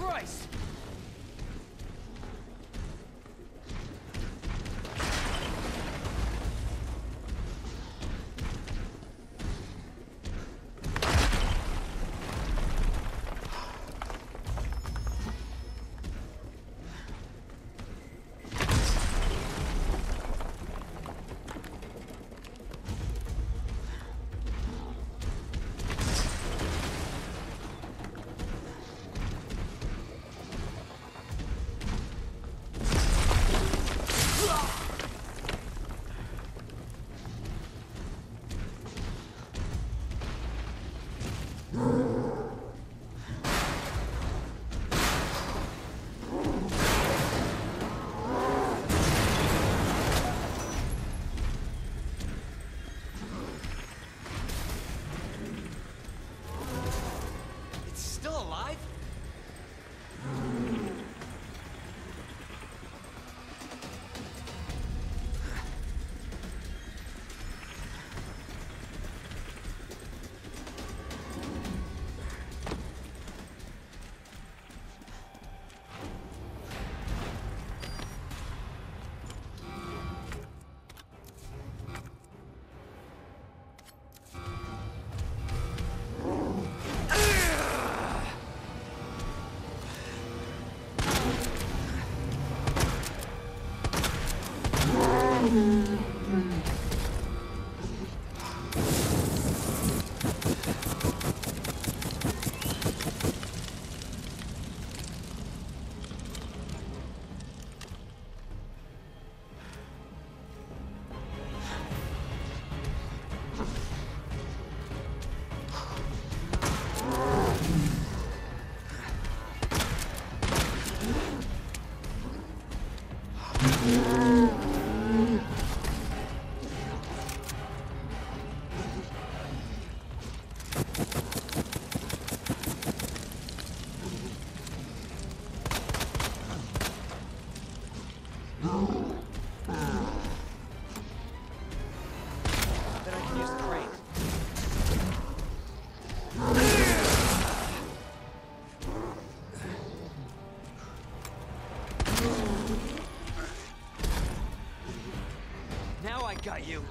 Christ! Got you.